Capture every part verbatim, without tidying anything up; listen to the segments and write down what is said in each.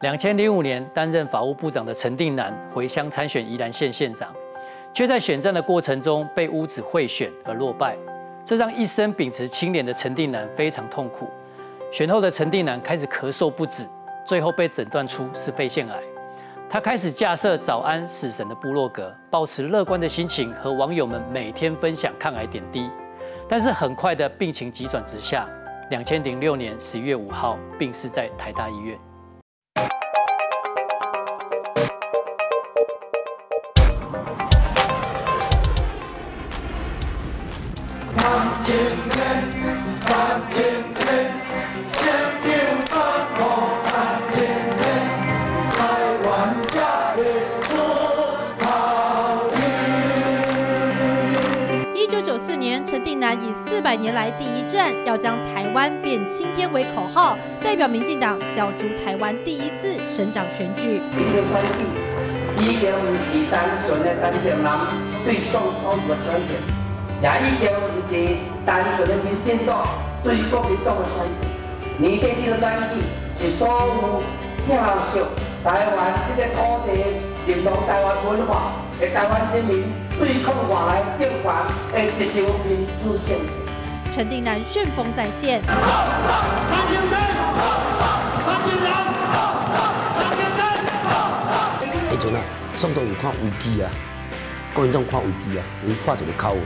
两千零五年担任法务部长的陈定南回乡参选宜兰县县长，却在选战的过程中被污指贿选而落败，这让一生秉持清廉的陈定南非常痛苦。选后的陈定南开始咳嗽不止，最后被诊断出是肺腺癌。 他开始架设早安死神的部落格，抱持乐观的心情和网友们每天分享抗癌点滴。但是很快的病情急转直下，两千零六年十月五号病逝在台大医院。以四百年来第一站，要将台湾变青天为口号，代表民进党角逐台湾第一次省长选举。一个选举，已经唔是单纯的陈定南对宋楚瑜的选举，也已经唔是单纯的民进党对国民党的选举。你呢个选举是所有正受台湾这个土地认同台湾文化的台湾人民。 对抗外来政权的一场民主选举。陈定南旋风展现。迄阵啊，宋楚瑜看危机啊，国民党看危机啊，伊画一个口号，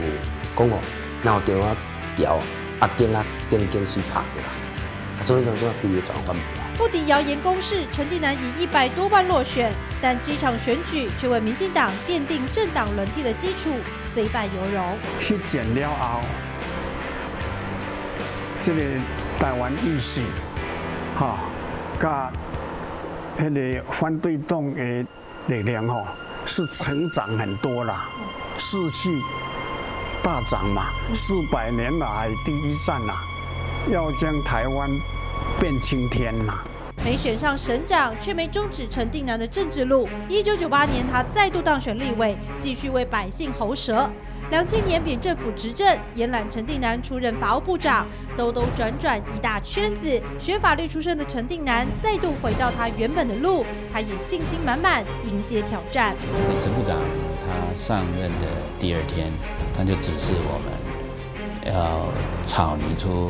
讲哦，然后电话调啊，电啊，电电视拍过来，所以讲说规个全翻盘。 不敌谣言攻势，陈定南以一百多万落选，但这场选举却为民进党奠定政党轮替的基础，虽败犹荣。去剪了后，这个台湾意识，哈、哦，甲迄个反对党的力量吼、哦，是成长很多啦，士气大涨嘛，四百年来第一战啦、啊，要将台湾。 变青天嘛！没选上省长，却没终止陈定南的政治路。一九九八年，他再度当选立委，继续为百姓喉舌。两千年凭政府执政，延揽陈定南出任法务部长，兜兜转转一大圈子。学法律出身的陈定南再度回到他原本的路，他也信心满满迎接挑战。陈部长他上任的第二天，他就指示我们要草拟出。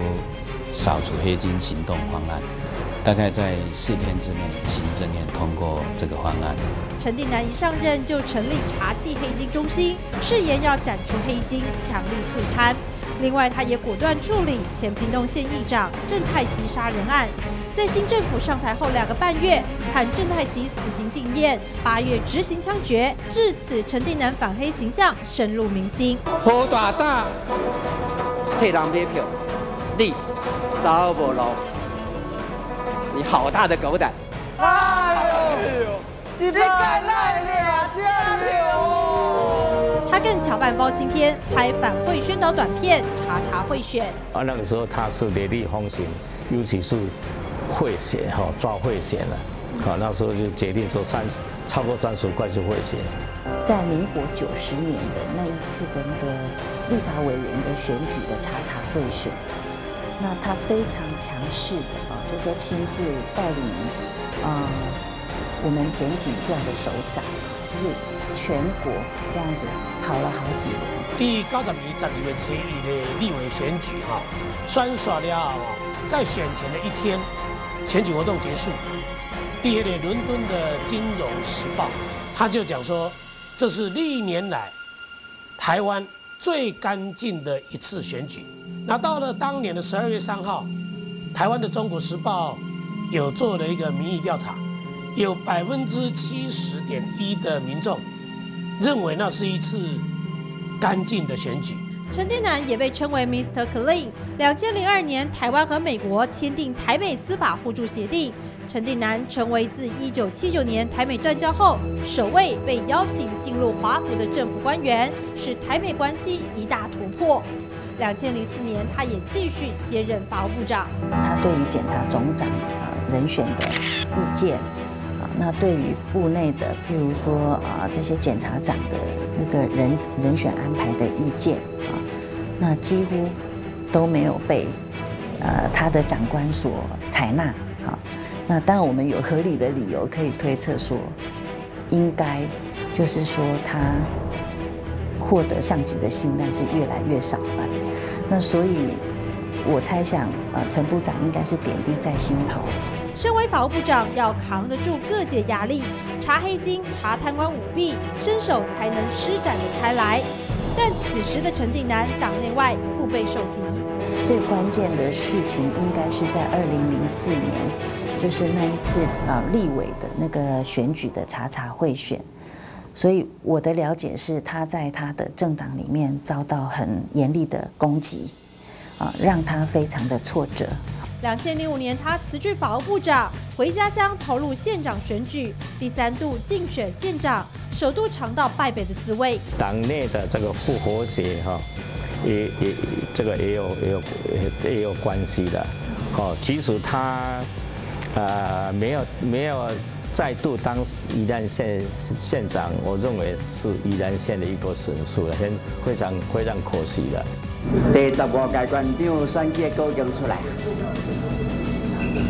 扫除黑金行动方案，大概在四天之内，行政院通过这个方案。陈定南一上任就成立查缉黑金中心，誓言要斩除黑金，强力肃贪。另外，他也果断处理前屏东县议长郑太吉杀人案。在新政府上台后两个半月，判郑太吉死刑定谳，八月执行枪决。至此，陈定南反黑形象深入民心。胡大大替人买票，你。 糟不喽！你好大的狗胆！哎呦，你敢赖两千六！他更巧办包青天，拍反贿宣导短片，查查贿选。啊，那个时候他是雷厉风行，尤其是贿选哈，抓贿选了。好，那时候就决定说三超过三十块就贿选。在民国九十年的那一次的那个立法委员的选举的查查贿选。 那他非常强势的啊，就是说亲自带领，嗯，我们检警队的首长，就是全国这样子跑了好几轮。第九十年十二月初一的立委选举哈，选刷了啊，在选前的一天，选举活动结束，第一的伦敦的《金融时报》他就讲说，这是历年来台湾最干净的一次选举。 那到了当年的十二月三号，台湾的《中国时报》有做了一个民意调查，有百分之七十点一的民众认为那是一次干净的选举。陈定南也被称为 Mister Clean。两千零二年，台湾和美国签订台美司法互助协定，陈定南成为自一九七九年台美断交后首位被邀请进入华府的政府官员，是台美关系一大突破。 两千零四年，他也继续接任法务部长。他对于检察总长啊人选的意见啊，那对于部内的，譬如说啊这些检察长的这个人人选安排的意见啊，那几乎都没有被呃他的长官所采纳啊。那当然我们有合理的理由可以推测说，应该就是说他获得上级的信赖是越来越少吧。那所以，我猜想，呃，陈部长应该是点滴在心头。身为法务部长，要扛得住各界压力，查黑金、查贪官舞弊，身手才能施展得开来。但此时的陈定南，党内外腹背受敌。 最关键的事情应该是在二零零四年，就是那一次啊立委的那个选举的查查贿选，所以我的了解是他在他的政党里面遭到很严厉的攻击，啊让他非常的挫折。两千零五年他辞去法务部长，回家乡投入县长选举，第三度竞选县长，首度尝到败北的滋味。党内的这个不和谐哈。 也也这个也有也有也有关系的，哦，其实他呃没有没有再度当宜兰县县长，我认为是宜兰县的一个损失了，很非常非常可惜的。第十五届县长选举都已经出来，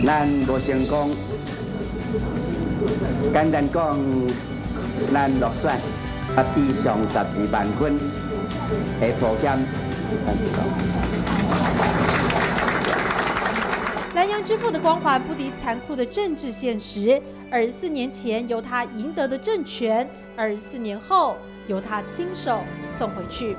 咱无成功，简单讲，咱落选，啊，比上十二万分。 南洋之父的光环不敌残酷的政治现实。二十四年前由他赢得的政权，二十四年后由他亲手送回去。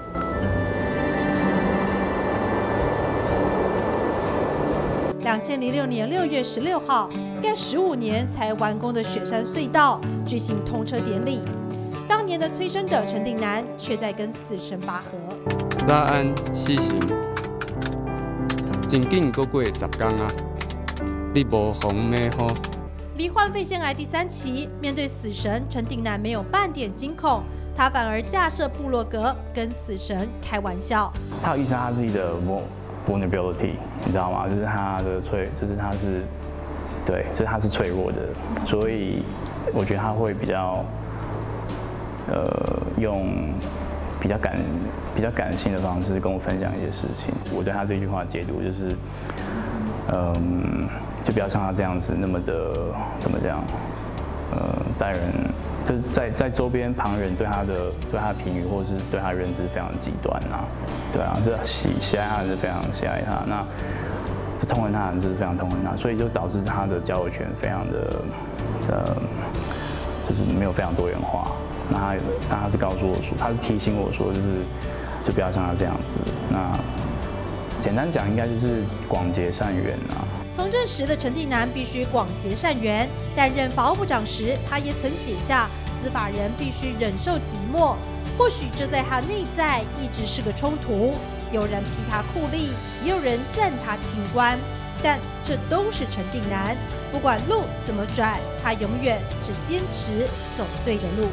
两千零六年六月十六号，该十五年才完工的雪山隧道举行通车典礼。 当年的催生者陈定南却在跟死神拔河。咱按死神，真紧过过十天啊！你无红没好。罹患肺腺癌第三期，面对死神，陈定南没有半点惊恐，他反而架设部落格跟死神开玩笑。他有意识他自己的 vulnerability， 你知道吗？就是他的脆，就是他是，对，就是他是脆弱的，所以我觉得他会比较。 呃，用比较感比较感性的方式跟我分享一些事情。我对他这句话的解读就是，嗯，就不要像他这样子那么的怎么讲，呃，待人就是在在周边旁人对他的对他的评语或是对他的认知非常极端啊，对啊，这喜喜爱他是非常喜爱他，那痛恨他人是非常痛恨他，所以就导致他的交友圈非常的呃，就是没有非常多元化。 那他，那他是告诉我说，他是提醒我说，就是就不要像他这样子。那简单讲，应该就是广结善缘啊。从政时的陈定南必须广结善缘，担任法务部长时，他也曾写下司法人必须忍受寂寞。或许这在他内在一直是个冲突，有人批他酷吏，也有人赞他清官，但这都是陈定南。 不管路怎么转，他永远只坚持走对的路。